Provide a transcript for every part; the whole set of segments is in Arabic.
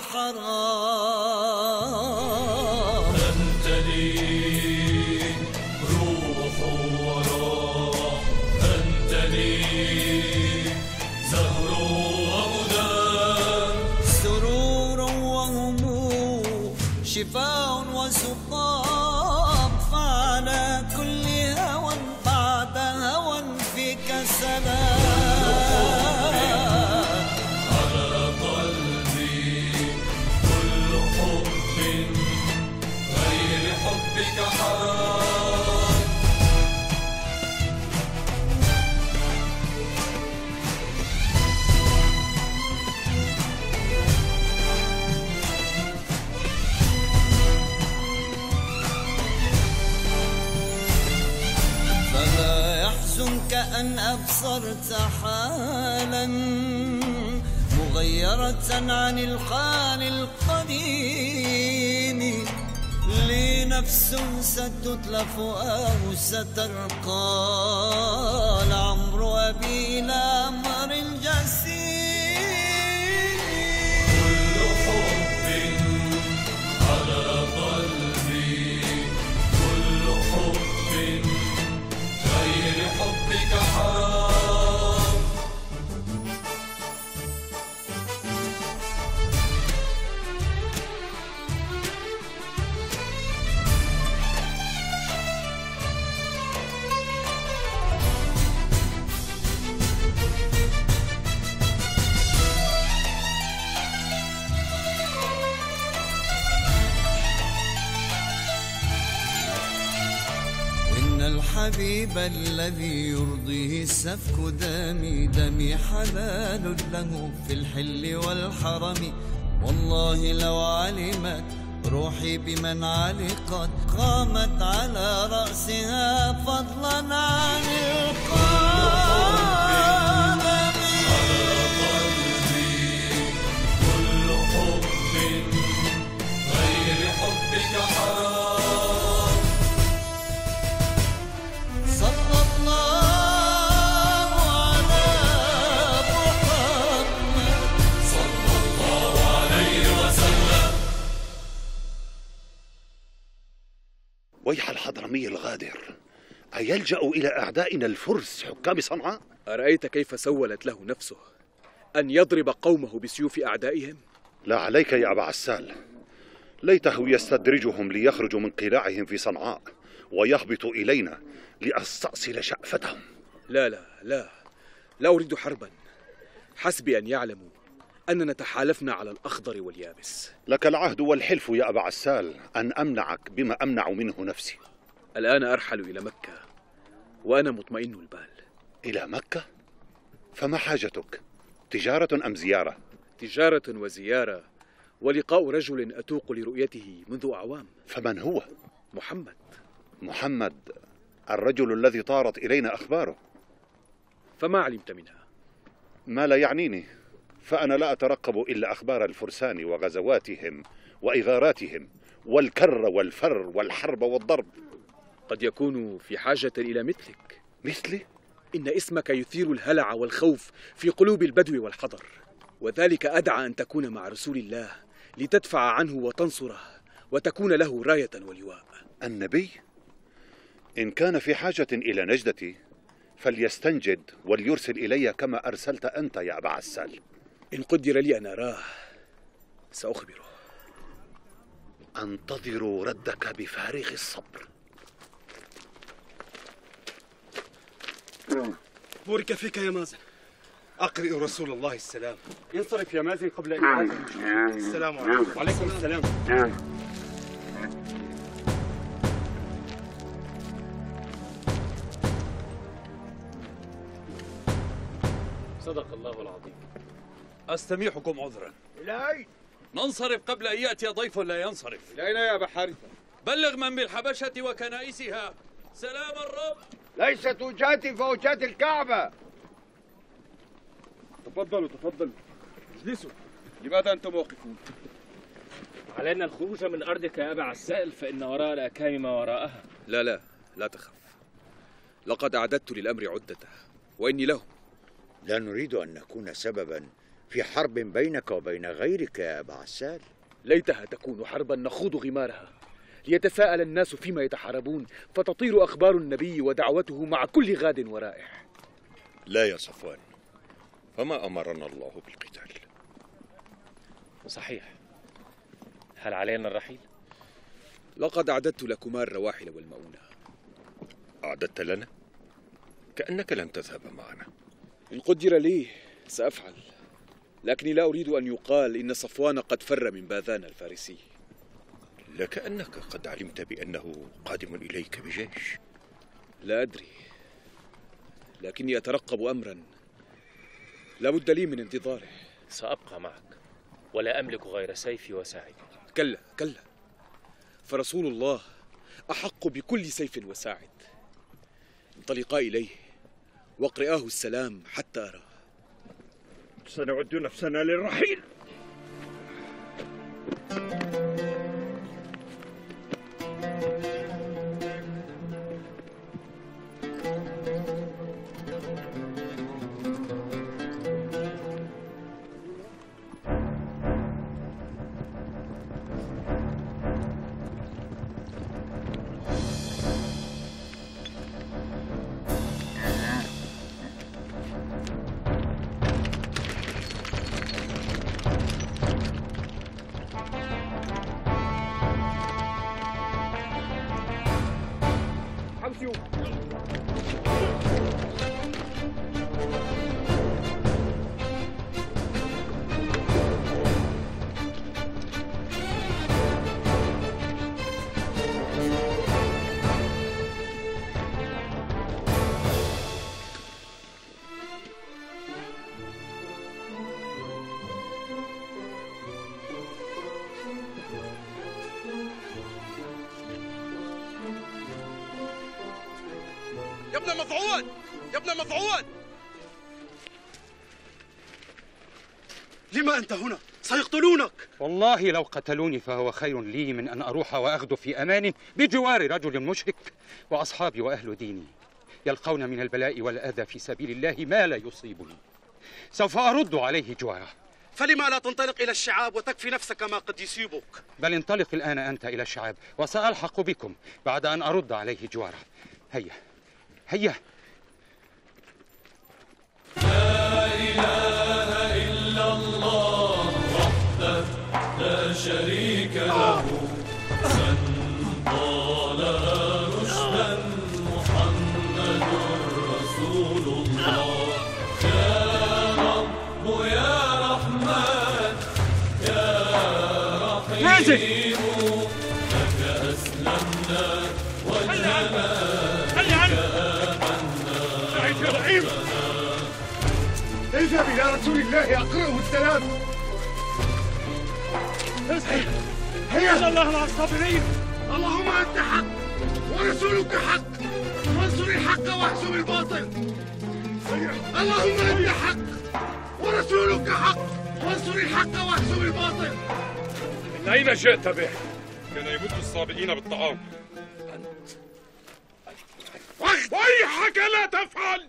الحرام. أنت لي روح وراح، أنت لي زهر وهدى، سرور وهموم، شفاء وسقام، فعلى كل هوى بعد هوى فيك السلام. فلا يحزنك أن أبصرت حالا مغيرة عن الحال القديم، لنفس ستتلف أو سترقى، لعمر أبي إلى مر الجسيم. كل حب على قلبي، كل حب غير حبك حرام. الحبيب الذي يرضيه سفك دمي حلال له في الحل والحرم. والله لو علمت روحي بمن علقت، قامت على رأسها فضلا عن القلم. على قلبي كل حب غير حبك حرام. ويح الحضرمي الغادر، أيلجأ إلى أعدائنا الفرس حكام صنعاء؟ أرأيت كيف سولت له نفسه أن يضرب قومه بسيوف أعدائهم؟ لا عليك يا أبا عسال، ليته يستدرجهم ليخرجوا من قلاعهم في صنعاء ويهبطوا إلينا لأستأصل شأفتهم. لا لا لا، لا أريد حربا، حسبي أن يعلموا أننا تحالفنا على الأخضر واليابس. لك العهد والحلف يا أبا عسال أن أمنعك بما أمنع منه نفسي. الآن أرحل إلى مكة وأنا مطمئن البال. إلى مكة؟ فما حاجتك؟ تجارة أم زيارة؟ تجارة وزيارة، ولقاء رجل أتوق لرؤيته منذ أعوام. فمن هو؟ محمد. محمد الرجل الذي طارت إلينا أخباره. فما علمت منها؟ ما لا يعنيني، فأنا لا أترقب إلا أخبار الفرسان وغزواتهم وإغاراتهم والكر والفر والحرب والضرب. قد يكون في حاجة إلى مثلك. مثلي؟ إن اسمك يثير الهلع والخوف في قلوب البدو والحضر، وذلك أدعى أن تكون مع رسول الله لتدفع عنه وتنصره وتكون له راية ولواء. النبي؟ إن كان في حاجة إلى نجدتي فليستنجد وليرسل إلي كما أرسلت أنت يا أبا عسال. إن قدر لي أن أراه سأخبره. أنتظر ردك بفارغ الصبر. بورك فيك يا مازن. أقرئ رسول الله السلام. انصرف يا مازن قبل إبعاد. السلام عليكم. وعليكم السلام. صدق الله العظيم. أستميحكم عذرا. إلى أين؟ ننصرف قبل أن يأتي ضيف لا ينصرف. إلى أين يا أبا حارثة؟ بلغ من بالحبشة وكنائسها سلام الرب. ليست وجاتي فوجات الكعبة. تفضلوا تفضلوا اجلسوا. لماذا أنتم واقفون؟ علينا الخروج من أرضك يا أبا عسال، فإن وراء الأكام ما وراءها. لا لا لا تخف، لقد أعددت للأمر عدته وإني له. لا نريد أن نكون سببا في حرب بينك وبين غيرك يا أبا عسال. ليتها تكون حربا نخوض غمارها ليتساءل الناس فيما يتحاربون، فتطير أخبار النبي ودعوته مع كل غاد ورائح. لا يا صفوان، فما أمرنا الله بالقتال. صحيح، هل علينا الرحيل؟ لقد أعددت لكما الرواحل والمؤونة. أعددت لنا؟ كأنك لن تذهب معنا. إن قدر لي سأفعل، لكني لا أريد أن يقال إن صفوان قد فر من باذان الفارسي. لكأنك قد علمت بأنه قادم إليك بجيش. لا أدري، لكني أترقب أمرا لا بد لي من انتظاره. سأبقى معك، ولا أملك غير سيفي وساعدي. كلا كلا، فرسول الله أحق بكل سيف وساعد. انطلقا إليه واقرئاه السلام حتى أراه. سنعد نفسنا للرحيل. مفعول، لما أنت هنا؟ سيقتلونك. والله لو قتلوني فهو خير لي من أن أروح وأغدو في أمان بجوار رجل مشرك، وأصحابي وأهل ديني يلقون من البلاء والأذى في سبيل الله ما لا يصيبني. سوف أرد عليه جواره. فلما لا تنطلق إلى الشعاب وتكفي نفسك ما قد يصيبك؟ بل انطلق الآن أنت إلى الشعاب، وسألحق بكم بعد أن أرد عليه جواره. هيا هيا. لا إله إلا الله وحده لا شريك له، من قال رشدا محمد رسول الله. يا رب يا رحمن يا رحيم، لك أسلمنا وجهنا كأمنا. اذهب إلى رسول الله أقرأه السلام. اصحي، هيا إن الله مع الصابرين. اللهم أنت حق ورسولك حق، وانصر الحق واحزم الباطل. اللهم أنت حق ورسولك حق، وانصر الحق واحزم الباطل. من أين جئت به؟ كان يمد الصابئين بالطعام. ويحك لا تفعل!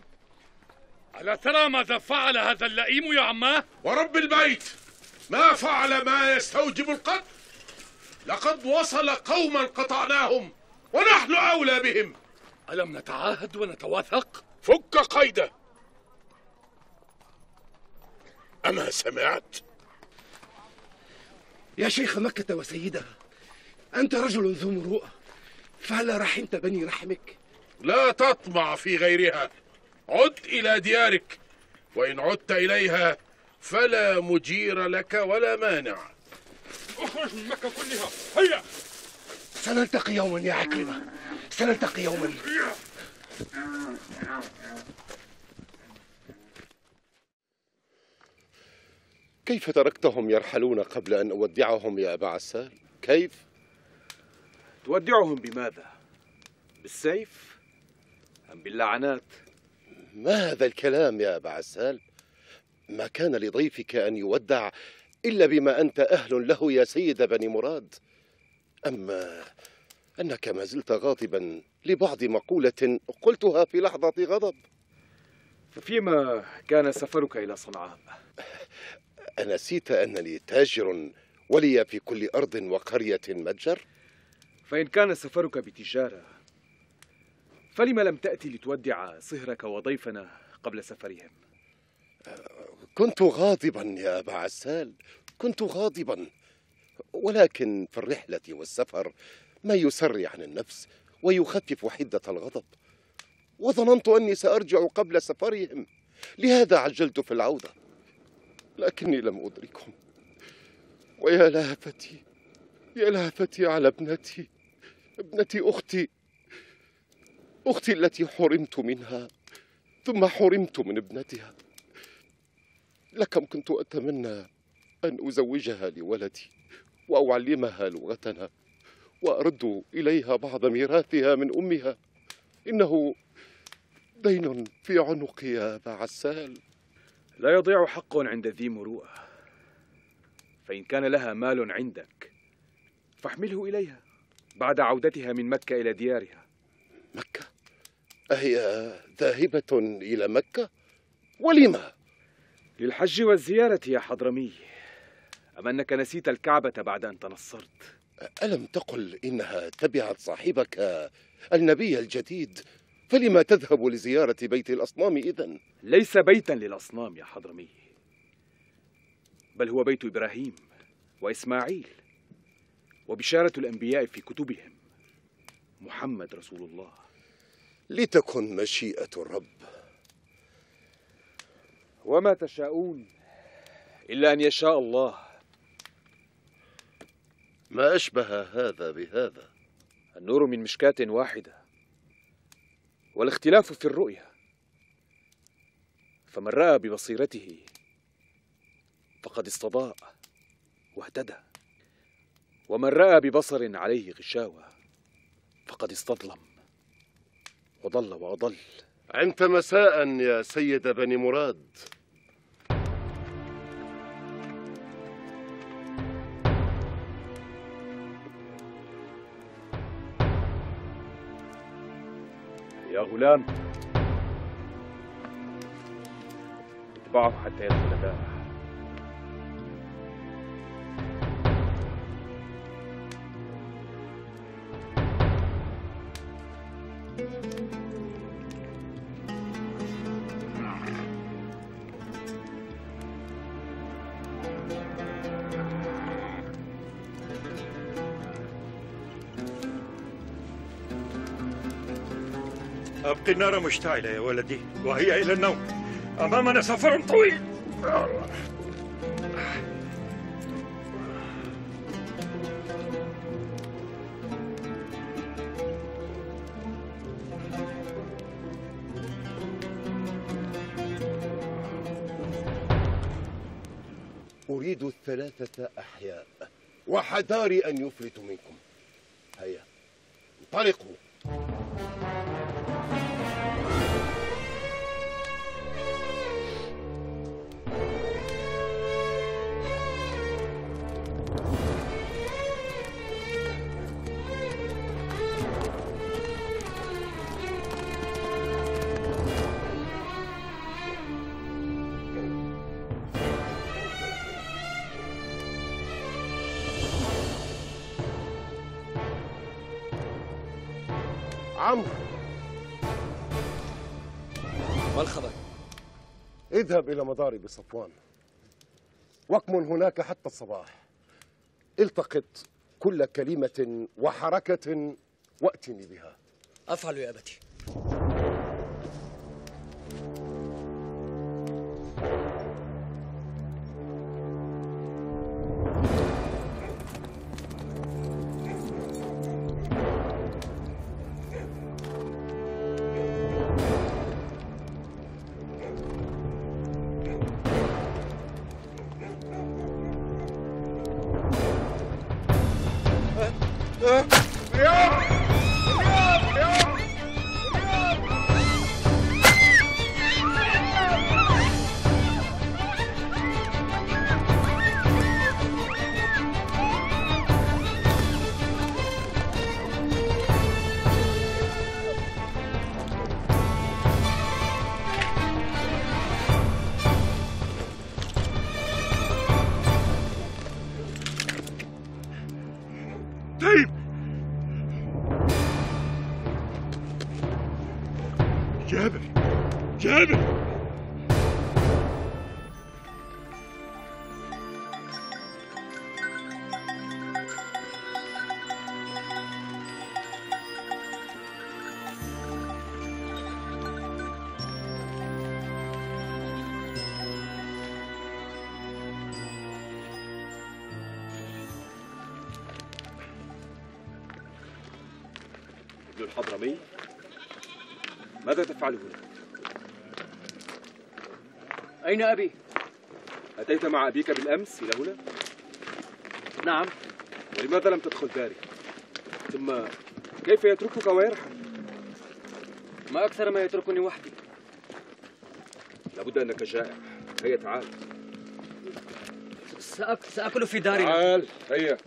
ألا ترى ماذا فعل هذا اللئيم يا عماه؟ ورب البيت ما فعل ما يستوجب القتل. لقد وصل قوما قطعناهم ونحن أولى بهم. ألم نتعاهد ونتواثق؟ فك قيده. أما سمعت يا شيخ مكة وسيدها، أنت رجل ذو مروءة، فهلا رحمت بني رحمك؟ لا تطمع في غيرها، عد إلى ديارك، وإن عدت إليها فلا مجير لك ولا مانع. اخرج من مكة كلها، هيا. سنلتقي يوما يا عكرمة، سنلتقي يوما. كيف تركتهم يرحلون قبل أن أودعهم يا أبا عسال؟ كيف؟ تودعهم بماذا؟ بالسيف؟ أم باللعنات؟ ما هذا الكلام يا أبا عسال؟ ما كان لضيفك أن يودع إلا بما أنت أهل له يا سيد بني مراد. أما أنك ما زلت غاضبا لبعض مقولة قلتها في لحظة غضب. ففيما كان سفرك إلى صنعاء؟ أنسيت أنني تاجر ولي في كل أرض وقرية متجر؟ فإن كان سفرك بتجارة فلما لم تأتي لتودع صهرك وضيفنا قبل سفرهم؟ كنت غاضبا يا أبا عسال، كنت غاضبا، ولكن في الرحلة والسفر ما يسري عن النفس ويخفف حدة الغضب، وظننت أني سأرجع قبل سفرهم، لهذا عجلت في العودة، لكني لم أدركهم. ويا لهفتي يا لهفتي على ابنتي، ابنتي أختي، أختي التي حرمت منها ثم حرمت من ابنتها. لكم كنت أتمنى أن أزوجها لولدي وأعلمها لغتنا وأرد إليها بعض ميراثها من أمها، إنه دين في عنقي يا أبا عسال. لا يضيع حق عند ذي مروءة، فإن كان لها مال عندك فاحمله إليها بعد عودتها من مكة إلى ديارها. مكة؟ أهي ذاهبة إلى مكة؟ ولما؟ للحج والزيارة يا حضرمي. أم أنك نسيت الكعبة بعد أن تنصرت؟ ألم تقل إنها تبعت صاحبك النبي الجديد؟ فلما تذهب لزيارة بيت الأصنام إذن؟ ليس بيتا للأصنام يا حضرمي، بل هو بيت إبراهيم وإسماعيل وبشارة الأنبياء في كتبهم، محمد رسول الله. لتكن مشيئة الرب. وما تشاءون إلا أن يشاء الله. ما أشبه هذا بهذا؟ النور من مشكاة واحدة والاختلاف في الرؤية، فمن رأى ببصيرته فقد استضاء واهتدى، ومن رأى ببصر عليه غشاوة فقد استظلم وضل وأضل. عمت مساء يا سيد بني مراد. يا غلام اتبعه حتى يدخل داره. أبقي النار مشتعلة يا ولدي، وهي إلى النوم. أمامنا سفر طويل. أريد الثلاثة أحياء، وحذاري أن يفلتوا منكم. هيا انطلقوا. ما الخبر؟ اذهب إلى مداري بصفوان واكمن هناك حتى الصباح، التقط كل كلمة وحركة وأتني بها. أفعل يا أبتي. طيب جابر، جابر الحضرمي، ماذا تفعل هنا؟ أين أبي؟ أتيت مع أبيك بالأمس إلى هنا؟ نعم. ولماذا لم تدخل داري؟ ثم كيف يتركك ويرحل؟ ما أكثر ما يتركني وحدي. لابد أنك جائع، هيا تعال. سأكل في دارنا. تعال هيا.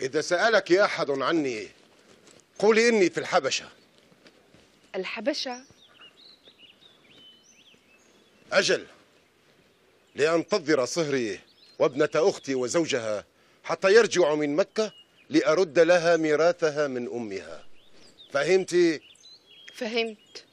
إذا سألك يا أحد عني قولي إني في الحبشة. الحبشة؟ أجل، لأنتظر صهري وابنة أختي وزوجها حتى يرجعوا من مكة لأرد لها ميراثها من أمها. فهمتي؟ فهمت.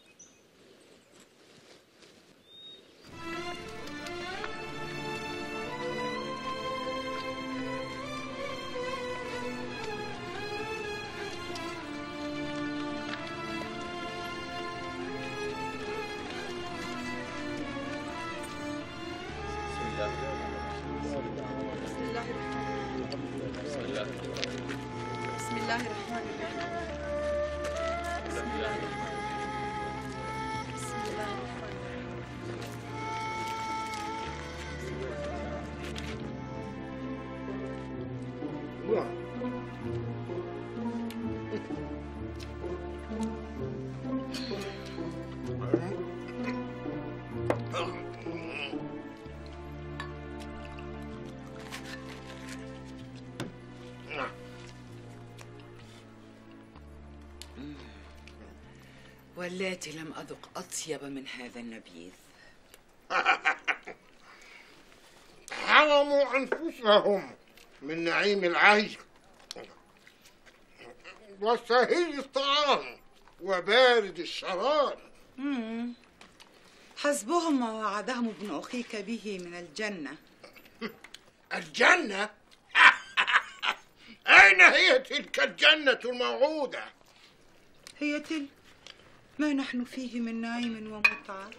واللاتي لم أذق أطيب من هذا النبيذ. حرموا أنفسهم من نعيم العيش وسهيل الطعام وبارد الشراب. حسبهم ما وعدهم ابن أخيك به من الجنة. الجنة؟ أين هي تلك الجنة الموعودة؟ هي تلك ما نحن فيه من نعيم ومتعة.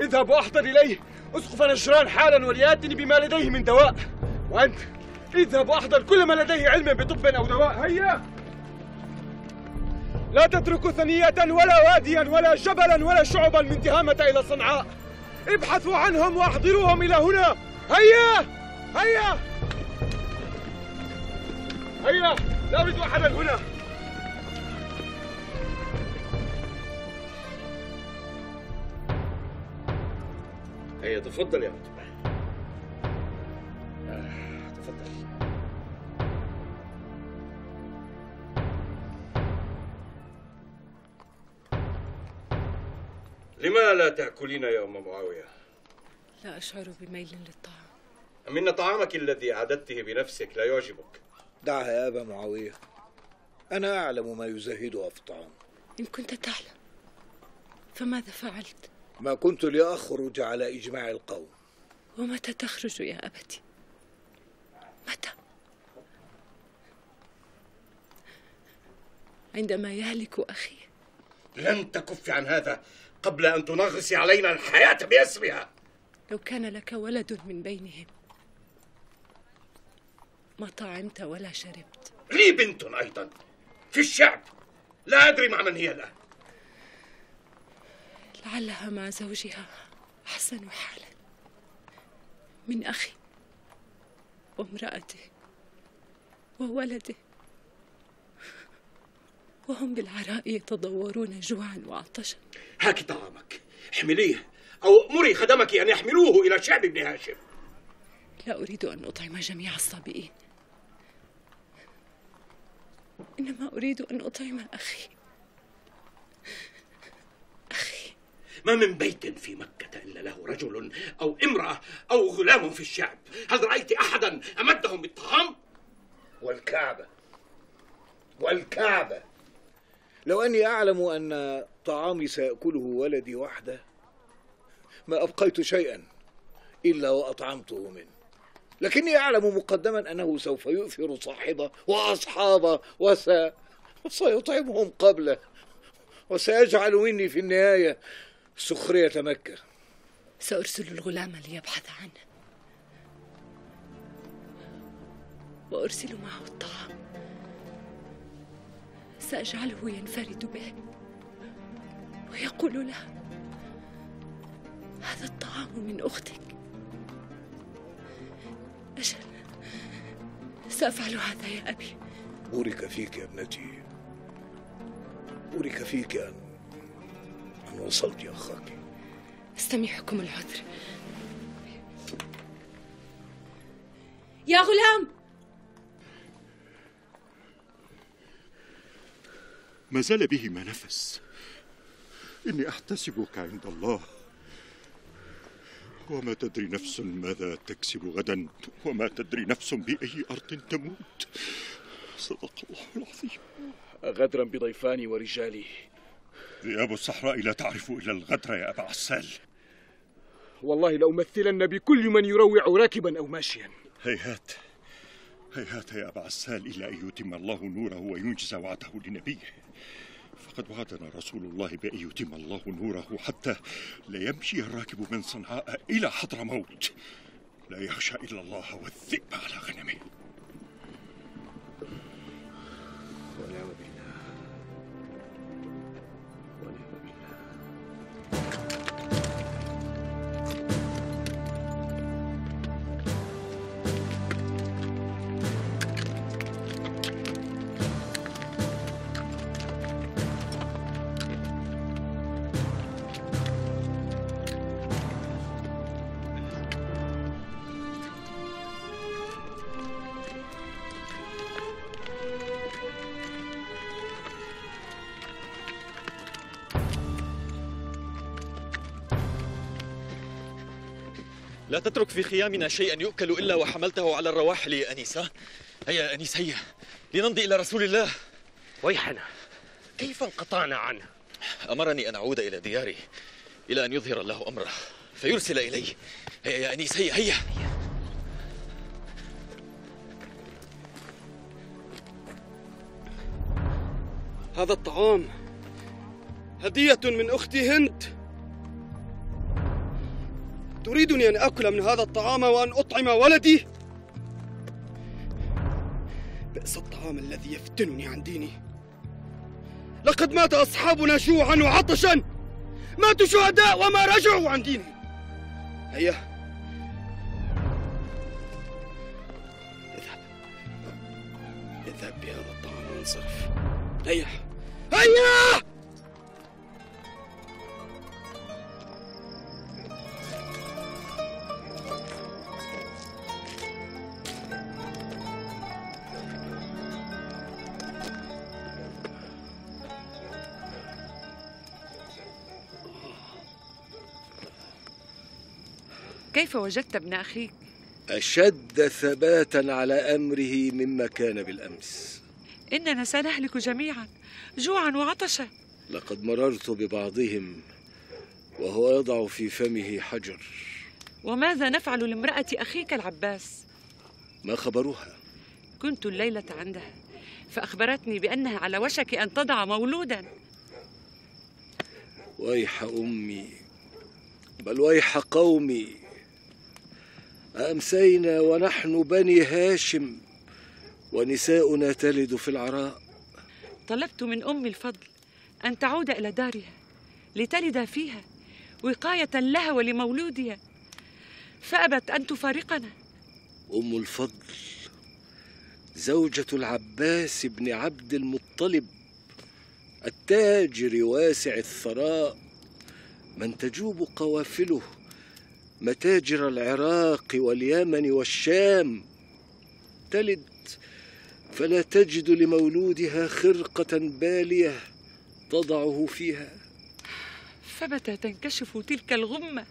اذهب واحضر إليه أسقف نجران حالا وليأتني بما لديه من دواء، وأنت اذهب واحضر كل ما لديه علما بطب أو دواء. هيا. لا تتركوا ثنية ولا واديا ولا جبلا ولا شعبا من تهامة إلى صنعاء. ابحثوا عنهم واحضروهم إلى هنا. هيا هيا هيا، لا أريد أحدا هنا. هيا تفضل يا متبع، تفضل. لما لا تأكلين يا أم معاوية؟ لا أشعر بميل للطعام. أم إن طعامك الذي أعددته بنفسك لا يعجبك؟ دعها يا أبا معاوية، أنا أعلم ما يزهدها في الطعام. إن كنت تعلم فماذا فعلت؟ ما كنت لأخرج على إجماع القوم. ومتى تخرج يا أبتي؟ متى؟ عندما يهلك أخي. لن تكف عن هذا قبل أن تنغصي علينا الحياة باسمها. لو كان لك ولد من بينهم ما طعمت ولا شربت. لي بنت أيضا في الشعب، لا أدري مع من هي الآن. لعلها مع زوجها أحسن حالا من أخي وامرأته وولده، وهم بالعراء يتضورون جوعا وعطشا. هاك طعامك، احمليه أو أمري خدمك أن يحملوه إلى شعب ابن هاشم. لا أريد أن أطعم جميع الصبيين، إنما أريد أن أطعم أخي. ما من بيت في مكة إلا له رجل أو امرأة أو غلام في الشعب. هل رأيت أحدا أمدهم بالطعام؟ والكعبة، والكعبة. لو أني أعلم أن طعامي سيأكله ولدي وحده ما أبقيت شيئا إلا وأطعمته منه، لكني أعلم مقدما أنه سوف يؤثر صاحبه وأصحابه وسيطعمهم قبله، وسيجعل مني في النهاية سخرية مكة. سأرسل الغلام ليبحث عنه وأرسل معه الطعام، سأجعله ينفرد به ويقول له هذا الطعام من أختك. أجل، سأفعل هذا يا أبي. بورك فيك يا ابنتي، بورك فيك أن وصلت يا أخاك. استميحكم العذر. يا غلام، ما زال به ما نفس. إني أحتسبك عند الله، وما تدري نفس ماذا تكسب غدا، وما تدري نفس بأي أرض تموت. صدق الله العظيم. غدرا بضيفاني ورجالي. ذئاب الصحراء لا تعرف إلا الغدر يا أبا عسال. والله لأمثلن بكل من يروع راكبا أو ماشيا. هيهات هيهات يا أبا عسال، إلا أن يتم الله نوره وينجز وعده لنبيه. فقد وعدنا رسول الله بأن يتم الله نوره حتى لا يمشي الراكب من صنعاء إلى حضرموت، لا يخشى إلا الله والذئب على غنمه. لا تترك في خيامنا شيئا يؤكل إلا وحملته على الرواحل يا أنيس. هيا يا أنيس، هيا لنمضي إلى رسول الله. ويحنا، كيف انقطعنا عنه؟ أمرني أن أعود إلى دياري إلى أن يظهر الله أمره فيرسل إلي. هيا يا أنيس، هيا هيا. هذا الطعام هدية من أختي هند. تريدني أن أكل من هذا الطعام وأن أطعم ولدي؟ بئس الطعام الذي يفتنني عن ديني. لقد مات أصحابنا جوعا وعطشا، ماتوا شهداء وما رجعوا عن دينهم. هيا اذهب بهذا الطعام وانصرف. هيا هيا. كيف وجدت ابن أخيك؟ أشد ثباتاً على أمره مما كان بالأمس. إننا سنهلك جميعاً جوعاً وعطشاً. لقد مررت ببعضهم وهو يضع في فمه حجر. وماذا نفعل لامرأة أخيك العباس؟ ما خبرها؟ كنت الليلة عندها فأخبرتني بأنها على وشك أن تضع مولوداً. ويح أمي، بل ويح قومي. أمسينا ونحن بني هاشم ونساؤنا تلد في العراء. طلبت من أم الفضل أن تعود إلى دارها لتلد فيها وقاية لها ولمولودها، فأبت أن تفارقنا. أم الفضل زوجة العباس بن عبد المطلب التاجر واسع الثراء، من تجوب قوافله متاجر العراق واليمن والشام، تلد فلا تجد لمولودها خرقة بالية تضعه فيها. فمتى تنكشف تلك الغمة؟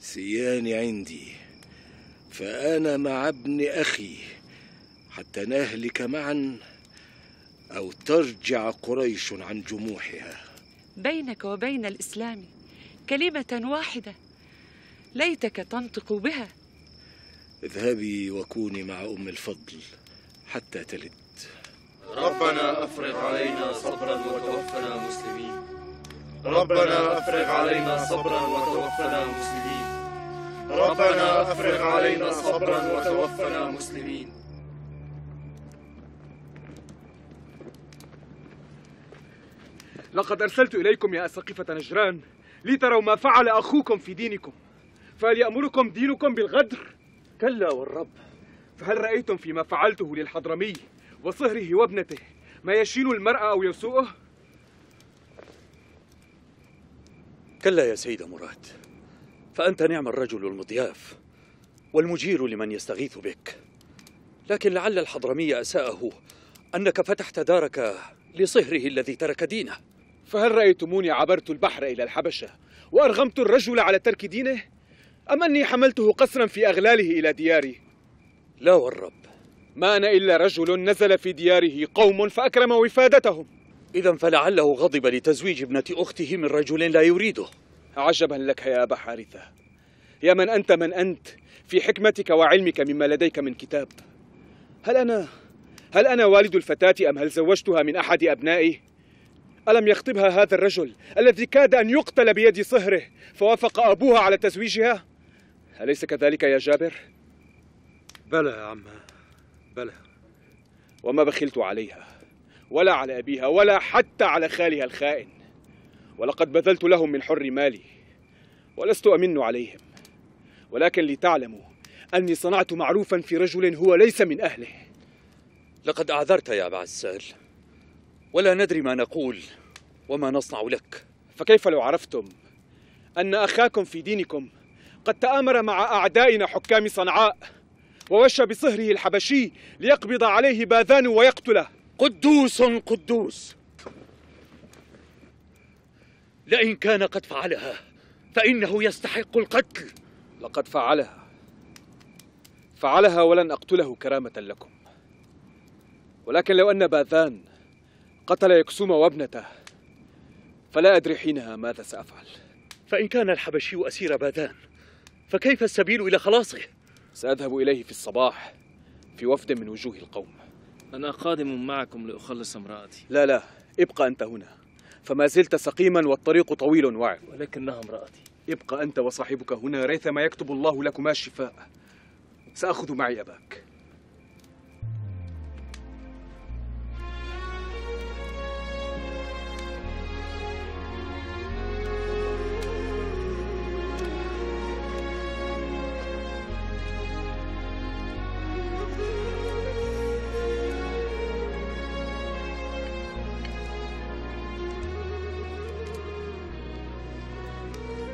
سيان عندي، فأنا مع ابن أخي حتى نهلك معا أو ترجع قريش عن جموحها. بينك وبين الإسلام كلمة واحدة، ليتك تنطق بها. اذهبي وكوني مع أم الفضل حتى تلد. ربنا أفرغ علينا صبرا وتوفنا مسلمين. ربنا أفرغ علينا صبرا وتوفنا مسلمين. ربنا أفرغ علينا صبرا وتوفنا مسلمين. لقد أرسلت إليكم يا أساقفة نجران لتروا ما فعل أخوكم في دينكم، فهل يأمركم دينكم بالغدر؟ كلا والرب. فهل رأيتم فيما فعلته للحضرمي وصهره وابنته ما يشين المرأة أو يسوءه؟ كلا يا سيد مراد، فأنت نعم الرجل المضياف والمجير لمن يستغيث بك، لكن لعل الحضرمي أساءه أنك فتحت دارك لصهره الذي ترك دينه. فهل رأيتموني عبرت البحر إلى الحبشة وأرغمت الرجل على ترك دينه؟ أم أني حملته قسرا في أغلاله إلى دياري؟ لا والرب، ما أنا إلا رجل نزل في دياره قوم فأكرم وفادتهم. إذا فلعله غضب لتزويج ابنة أخته من رجل لا يريده. عجبا لك يا أبا حارثة، يا من أنت في حكمتك وعلمك مما لديك من كتاب. هل أنا والد الفتاة أم هل زوجتها من أحد أبنائي؟ ألم يخطبها هذا الرجل الذي كاد أن يقتل بيد صهره فوافق أبوها على تزويجها؟ أليس كذلك يا جابر؟ بلى يا عم، بلى. وما بخلت عليها ولا على أبيها ولا حتى على خالها الخائن، ولقد بذلت لهم من حر مالي ولست أمن عليهم، ولكن لتعلموا أني صنعت معروفا في رجل هو ليس من أهله. لقد أعذرت يا أبا عسال، ولا ندري ما نقول وما نصنع لك. فكيف لو عرفتم أن أخاكم في دينكم قد تآمر مع أعدائنا حكام صنعاء ووشى بصهره الحبشي ليقبض عليه باذان ويقتله؟ قدوس قدوس، لئن كان قد فعلها فإنه يستحق القتل. لقد فعلها ولن أقتله كرامة لكم، ولكن لو أن باذان قتل يكسوم وابنته فلا أدري حينها ماذا سأفعل. فإن كان الحبشي أسير باذان فكيف السبيل إلى خلاصه؟ سأذهب إليه في الصباح في وفد من وجوه القوم. أنا قادم معكم لأخلص امرأتي. لا لا، ابقى أنت هنا، فما زلت سقيما والطريق طويل واعب. ولكنها امرأتي. ابقى أنت وصاحبك هنا ريثما يكتب الله لكما الشفاء. سأخذ معي أباك.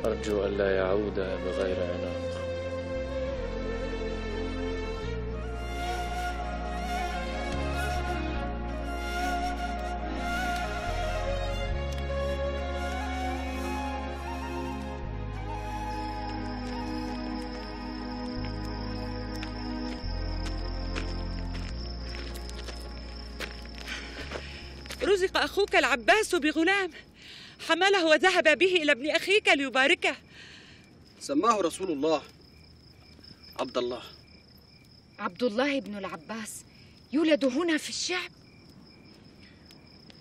أرجو ألا يعود بغير عناق. رزق أخوك العباس بغلام حمله وذهب به إلى ابن أخيك ليباركه. سماه رسول الله عبد الله. عبد الله بن العباس يولد هنا في الشعب؟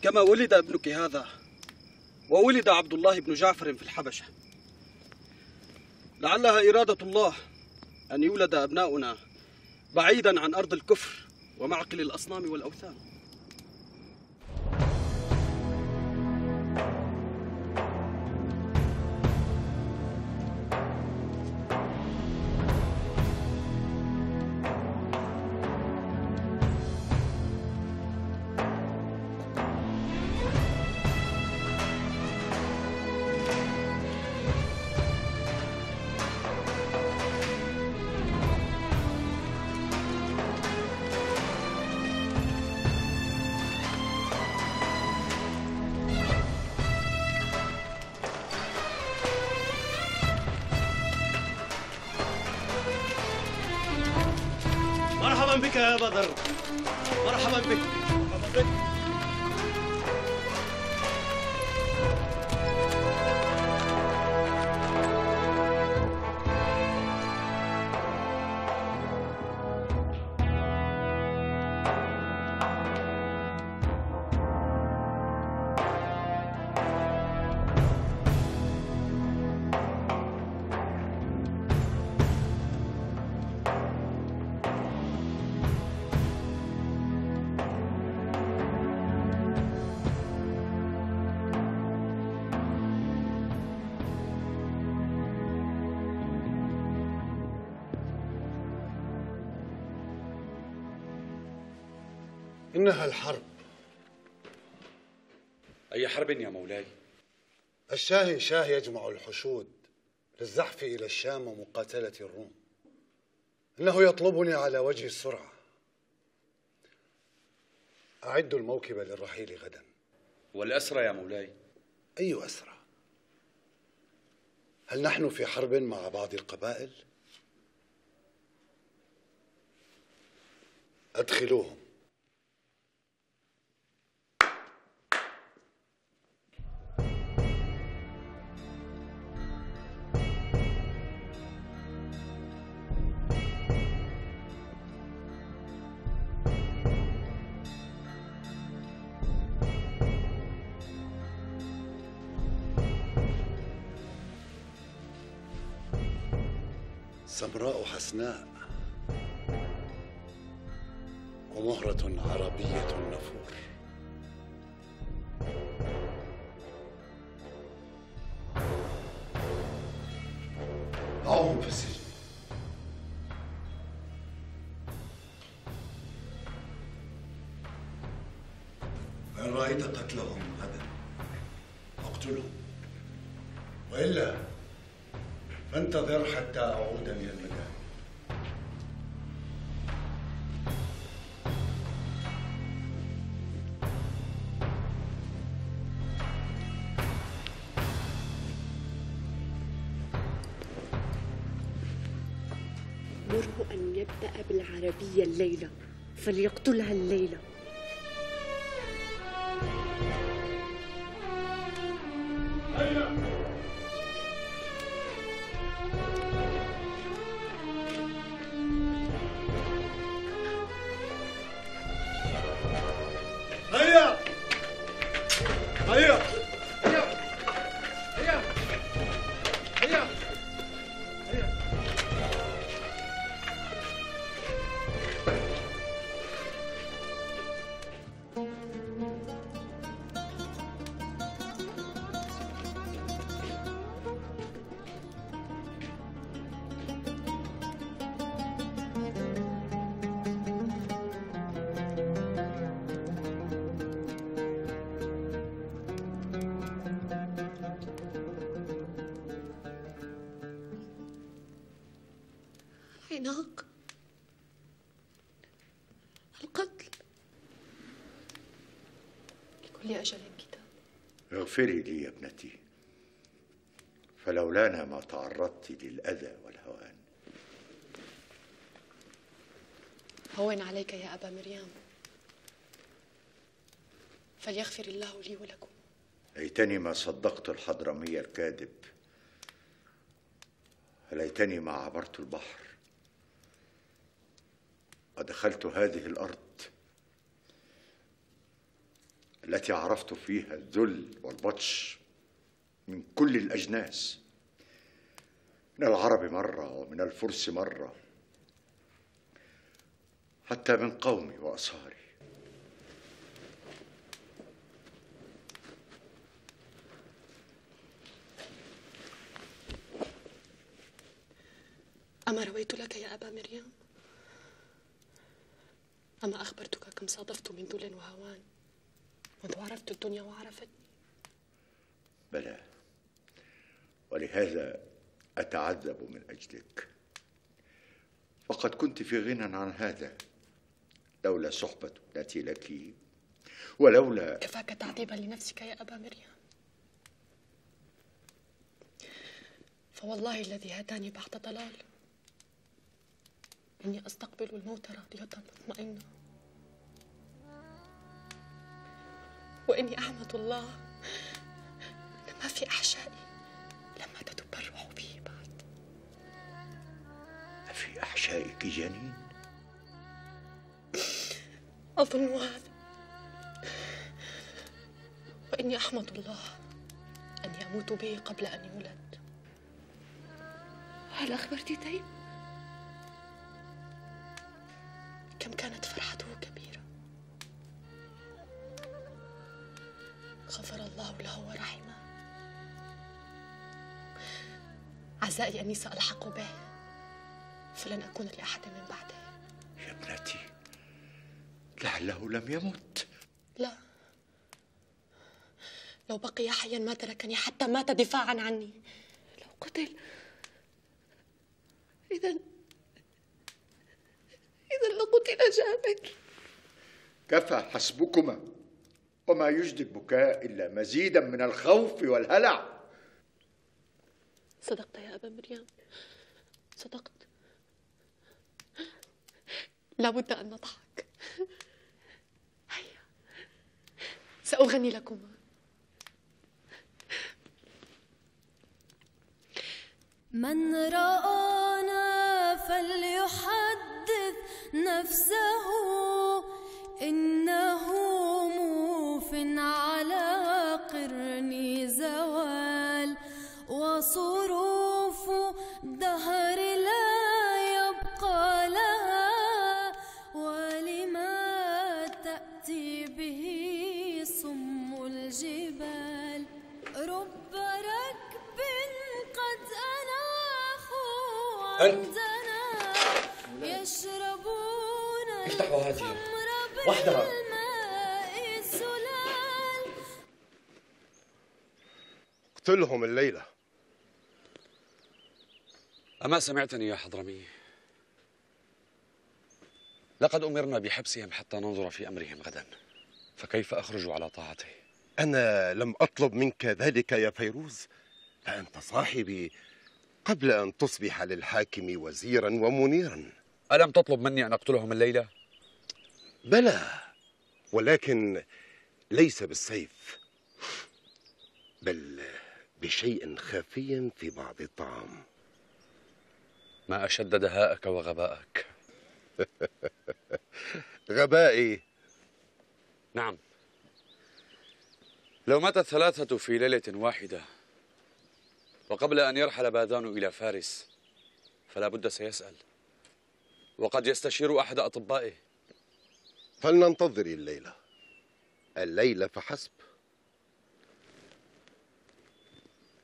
كما ولد ابنك هذا، وولد عبد الله بن جعفر في الحبشة. لعلها إرادة الله أن يولد أبناؤنا بعيدا عن أرض الكفر ومعقل الأصنام والأوثان. مرحبا بك يا بدر، مرحبا بك. إنها الحرب. أي حرب يا مولاي؟ الشاهي شاه يجمع الحشود للزحف إلى الشام ومقاتلة الروم. إنه يطلبني على وجه السرعة. أعد الموكب للرحيل غدا. والأسرى يا مولاي؟ أي أسرى؟ هل نحن في حرب مع بعض القبائل؟ أدخلوهم. سمراء حسناء ومهرة عربية النفور. ضعهم في السجن. إن رأيت قتلهم غدا اقتلهم، وإلا فانتظر حتى أعود إلى المكان. مره أن يبدأ بالعربية الليلة فليقتلها الليلة. الخناق، القتل. لكل أجل كتاب. اغفري لي يا ابنتي، فلولانا ما تعرضت للأذى والهوان. هون عليك يا أبا مريم، فليغفر الله لي ولكم. ليتني ما صدقت الحضرمي الكاذب، ليتني ما عبرت البحر ودخلت هذه الأرض التي عرفت فيها الذل والبطش من كل الأجناس، من العرب مرة ومن الفرس مرة، حتى من قومي وأصهاري. أما رويت لك يا أبا مريم؟ أما أخبرتك كم صادفت من ذل وهوان منذ عرفت الدنيا وعرفتني؟ بلى، ولهذا أتعذب من أجلك، فقد كنت في غنى عن هذا لولا صحبة ابنتي لك، ولولا. كفاك تعذيبا لنفسك يا أبا مريم، فوالله الذي هداني بعد ضلال إني أستقبل الموت راضية مطمئنة، وإني أحمد الله لما في أحشائي لما تدب الروح به بعد. أفي أحشائك جنين؟ أظن هذا، وإني أحمد الله أن يموت به قبل أن يولد. هل أخبرتي تيم؟ كم كانت فرحته كبيرة. غفر الله له ورحمه. عزائي أني سألحق به، فلن أكون لأحد من بعده. يا ابنتي، لعله لم يمت. لا، لو بقي حيا ما تركني حتى مات دفاعا عني. لو قتل، إذا لقتل جابر. كفى حسبكما، وما يجدي البكاء إلا مزيدا من الخوف والهلع. صدقت يا أبا مريم، صدقت. لابد أن نضحك. هيا، سأغني لكما. من رآنا فليحدث نفسه إنه موف على قرن زوال، وصروف دهر لا يبقى لها، ولما تأتي به صم الجبال. رب ركب قد أنت افتحوا هذه وحدها. اقتلهم الليلة. أما سمعتني يا حضرمي؟ لقد أمرنا بحبسهم حتى ننظر في أمرهم غدا، فكيف أخرج على طاعته؟ أنا لم أطلب منك ذلك يا فيروز، فأنت صاحبي قبل أن تصبح للحاكم وزيرا ومنيرا. ألم تطلب مني أن أقتلهم الليلة؟ بلى، ولكن ليس بالسيف، بل بشيء خفي في بعض الطعام. ما أشد دهاءك وغباءك. غبائي؟ نعم، لو مات الثلاثة في ليلة واحدة وقبل أن يرحل باذان إلى فارس، فلا بد سيسأل، وقد يستشير أحد أطبائه. فلننتظري الليلة، الليلة فحسب.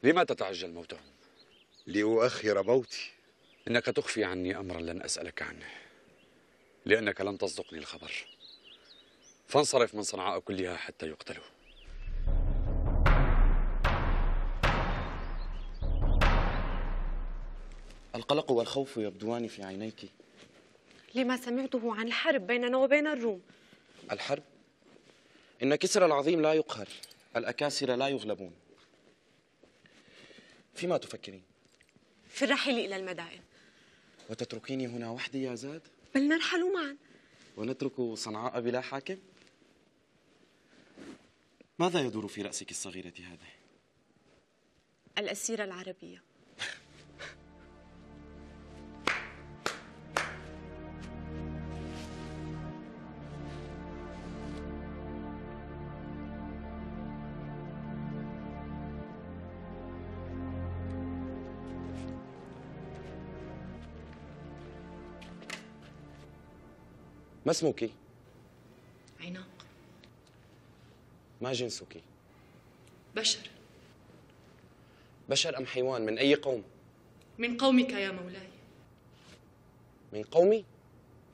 لما تتعجل موتهم؟ لأؤخر موتي. إنك تخفي عني أمرا لن أسألك عنه، لأنك لن تصدقني الخبر. فانصرف من صنعاء كلها حتى يقتلوا. القلق والخوف يبدوان في عينيك. لما سمعته عن الحرب بيننا وبين الروم. الحرب؟ إن كسرى العظيم لا يقهر، الأكاسر لا يغلبون. فيما تفكرين؟ في الرحيل إلى المدائن. وتتركيني هنا وحدي يا زاد؟ بل نرحل معا. ونترك صنعاء بلا حاكم؟ ماذا يدور في رأسك الصغيرة هذه؟ الأسيرة العربية. ما اسمك؟ عناق. ما جنسك؟ بشر. بشر أم حيوان؟ من أي قوم؟ من قومك يا مولاي. من قومي؟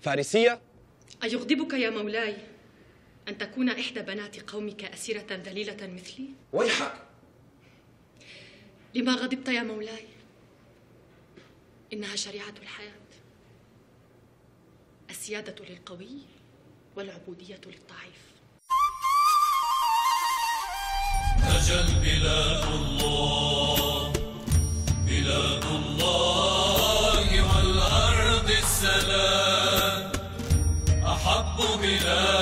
فارسية؟ أيغضبك يا مولاي أن تكون إحدى بنات قومك أسيرة ذليلة مثلي؟ ويحك! لما غضبت يا مولاي؟ إنها شريعة الحياة، السيادة للقوي والعبودية للضعيف. أجل بلاد الله والأرض السلام أحب بلاد